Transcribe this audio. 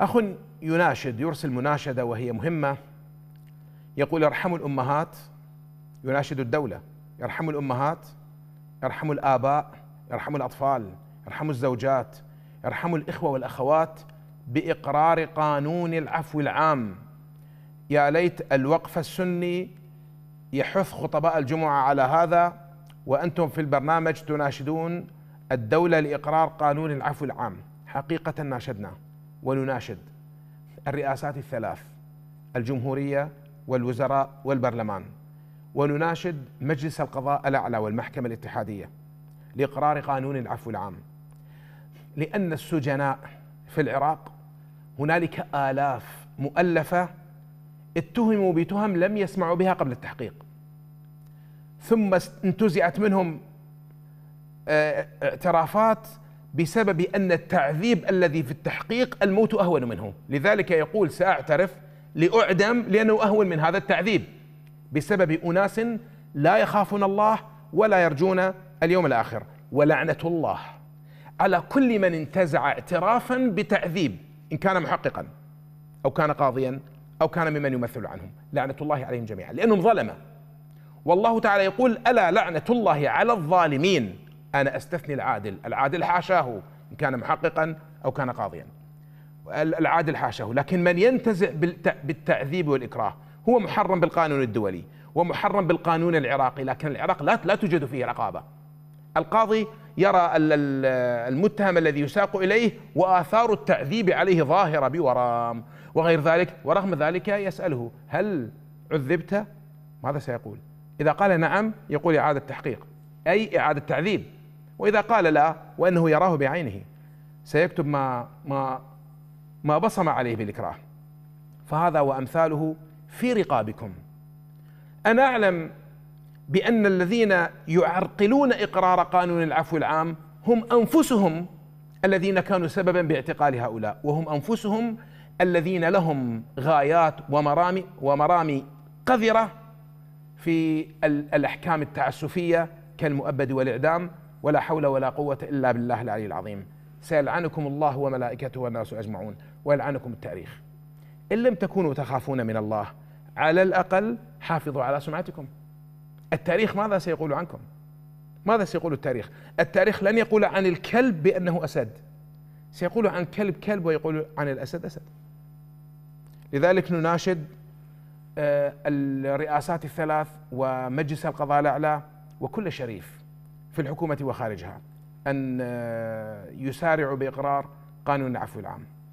أخ يناشد، يرسل مناشدة وهي مهمة، يقول ارحموا الأمهات، يناشد الدولة، ارحموا الأمهات، ارحموا الآباء، ارحموا الأطفال، ارحموا الزوجات، ارحموا الإخوة والأخوات بإقرار قانون العفو العام. يا ليت الوقف السني يحث خطباء الجمعة على هذا وأنتم في البرنامج تناشدون الدولة لإقرار قانون العفو العام. حقيقة ناشدنا ونناشد الرئاسات الثلاث، الجمهورية والوزراء والبرلمان، ونناشد مجلس القضاء الأعلى والمحكمة الاتحادية لإقرار قانون العفو العام، لأن السجناء في العراق هنالك آلاف مؤلفة اتهموا بتهم لم يسمعوا بها قبل التحقيق، ثم انتزعت منهم اعترافات بسبب أن التعذيب الذي في التحقيق الموت أهون منه، لذلك يقول سأعترف لأعدم لأنه أهون من هذا التعذيب، بسبب أناس لا يخافون الله ولا يرجون اليوم الآخر. ولعنة الله على كل من انتزع اعترافا بتعذيب، إن كان محققا أو كان قاضيا أو كان ممن يمثل عنهم، لعنة الله عليهم جميعا لأنهم ظلمة. والله تعالى يقول ألا لعنة الله على الظالمين. أنا أستثني العادل، العادل حاشاه إن كان محققا أو كان قاضيا، العادل حاشاه، لكن من ينتزع بالتعذيب والإكراه هو محرم بالقانون الدولي ومحرم بالقانون العراقي، لكن العراق لا توجد فيه رقابة. القاضي يرى المتهم الذي يساق إليه وآثار التعذيب عليه ظاهرة بورام وغير ذلك، ورغم ذلك يسأله هل عذبت؟ ماذا سيقول؟ إذا قال نعم يقول إعادة تحقيق أي إعادة تعذيب، وإذا قال لا وأنه يراه بعينه سيكتب ما بصم عليه بالإكراه. فهذا وأمثاله في رقابكم. أنا أعلم بأن الذين يعرقلون إقرار قانون العفو العام هم أنفسهم الذين كانوا سببا باعتقال هؤلاء، وهم أنفسهم الذين لهم غايات ومرامي قذرة في الأحكام التعسفية كالمؤبد والإعدام. ولا حول ولا قوة إلا بالله العلي العظيم. سيلعنكم الله وملائكته والناس أجمعون، ويلعنكم التاريخ. إن لم تكونوا تخافون من الله على الأقل حافظوا على سمعتكم. التاريخ ماذا سيقول عنكم؟ ماذا سيقول التاريخ؟ التاريخ لن يقول عن الكلب بأنه أسد، سيقول عن كلب كلب، ويقول عن الأسد أسد. لذلك نناشد الرئاسات الثلاث ومجلس القضاء الأعلى وكل شريف في الحكومة وخارجها أن يسارعوا بإقرار قانون العفو العام.